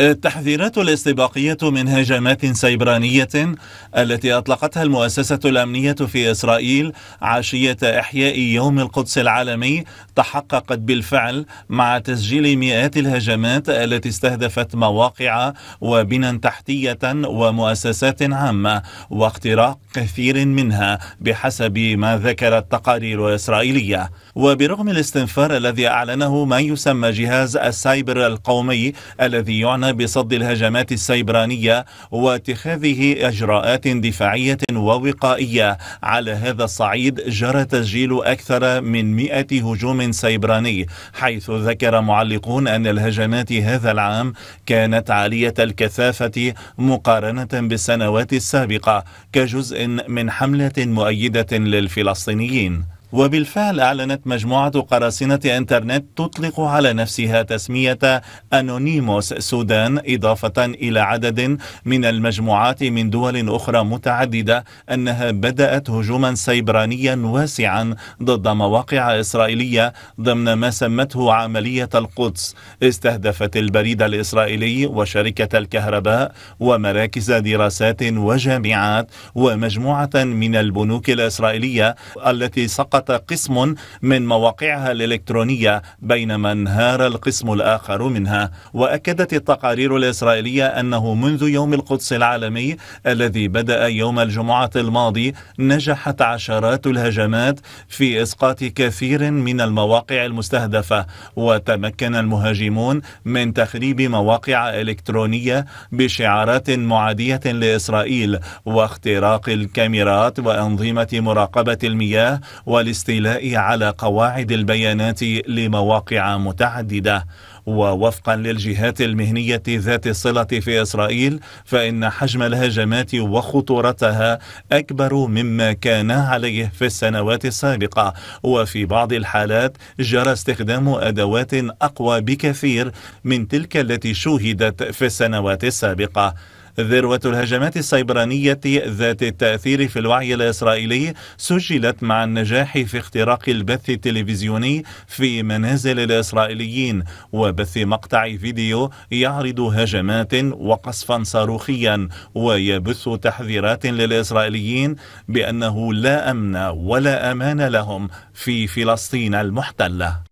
التحذيرات الاستباقية من هجمات سيبرانية التي أطلقتها المؤسسة الأمنية في إسرائيل عشية إحياء يوم القدس العالمي تحققت بالفعل مع تسجيل مئات الهجمات التي استهدفت مواقع وبنى تحتية ومؤسسات عامة واختراق كثير منها بحسب ما ذكرت تقارير الإسرائيلية. وبرغم الاستنفار الذي أعلنه ما يسمى جهاز السايبر القومي الذي يعنى بصد الهجمات السيبرانية واتخاذه إجراءات دفاعية ووقائية على هذا الصعيد، جرى تسجيل أكثر من 100 هجوم سيبراني، حيث ذكر معلقون أن الهجمات هذا العام كانت عالية الكثافة مقارنة بالسنوات السابقة كجزء من حملة مؤيدة للفلسطينيين. وبالفعل أعلنت مجموعة قراصنة إنترنت تطلق على نفسها تسمية أنونيموس سودان، إضافة إلى عدد من المجموعات من دول أخرى متعددة، أنها بدأت هجوما سيبرانيا واسعا ضد مواقع إسرائيلية ضمن ما سمته عملية القدس. استهدفت البريد الإسرائيلي وشركة الكهرباء ومراكز دراسات وجامعات ومجموعة من البنوك الإسرائيلية التي سقط قسم من مواقعها الإلكترونية بينما انهار القسم الآخر منها. وأكدت التقارير الإسرائيلية أنه منذ يوم القدس العالمي الذي بدأ يوم الجمعة الماضي نجحت عشرات الهجمات في إسقاط كثير من المواقع المستهدفة، وتمكن المهاجمون من تخريب مواقع إلكترونية بشعارات معادية لإسرائيل واختراق الكاميرات وأنظمة مراقبة المياه والاستيلاء على قواعد البيانات لمواقع متعددة. ووفقا للجهات المهنية ذات الصلة في إسرائيل، فإن حجم الهجمات وخطورتها أكبر مما كان عليه في السنوات السابقة، وفي بعض الحالات جرى استخدام أدوات أقوى بكثير من تلك التي شوهدت في السنوات السابقة. ذروة الهجمات السيبرانية ذات التأثير في الوعي الإسرائيلي سجلت مع النجاح في اختراق البث التلفزيوني في منازل الإسرائيليين وبث مقطع فيديو يعرض هجمات وقصفا صاروخيا ويبث تحذيرات للإسرائيليين بأنه لا أمن ولا أمان لهم في فلسطين المحتلة.